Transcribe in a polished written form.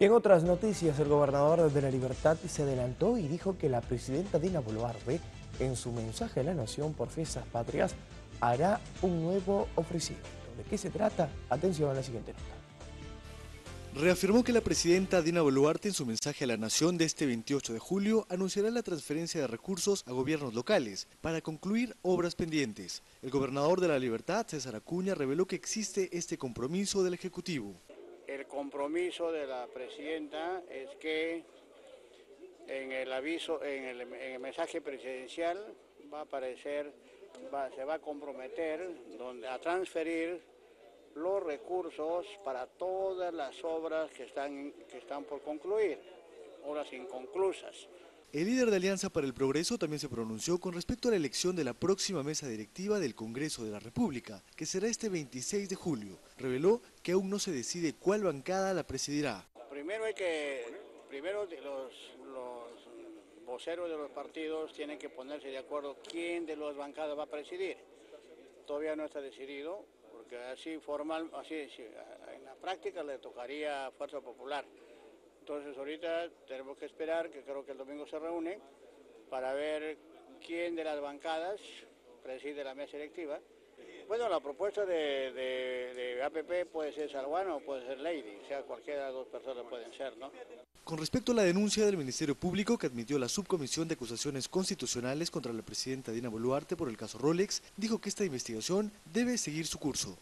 Y en otras noticias, el gobernador de La Libertad se adelantó y dijo que la presidenta Dina Boluarte, en su mensaje a la nación por fiestas patrias, hará un nuevo ofrecimiento. ¿De qué se trata? Atención a la siguiente nota. Reafirmó que la presidenta Dina Boluarte, en su mensaje a la nación de este 28 de julio, anunciará la transferencia de recursos a gobiernos locales para concluir obras pendientes. El gobernador de La Libertad, César Acuña, reveló que existe este compromiso del Ejecutivo. El compromiso de la presidenta es que en el aviso, en el mensaje presidencial va a aparecer, se va a comprometer a transferir los recursos para todas las obras que están por concluir, obras inconclusas. El líder de Alianza para el Progreso también se pronunció con respecto a la elección de la próxima mesa directiva del Congreso de la República, que será este 26 de julio. Reveló que aún no se decide cuál bancada la presidirá. Primero los voceros de los partidos tienen que ponerse de acuerdo quién de las bancadas va a presidir. Todavía no está decidido, porque así en la práctica le tocaría a Fuerza Popular. Entonces ahorita tenemos que esperar, que creo que el domingo se reúne, para ver quién de las bancadas preside la mesa directiva. Bueno, la propuesta de APP puede ser Salguano o puede ser Lady, o sea, cualquiera de las dos personas pueden ser, ¿no? Con respecto a la denuncia del Ministerio Público que admitió la Subcomisión de Acusaciones Constitucionales contra la presidenta Dina Boluarte por el caso Rolex, dijo que esta investigación debe seguir su curso.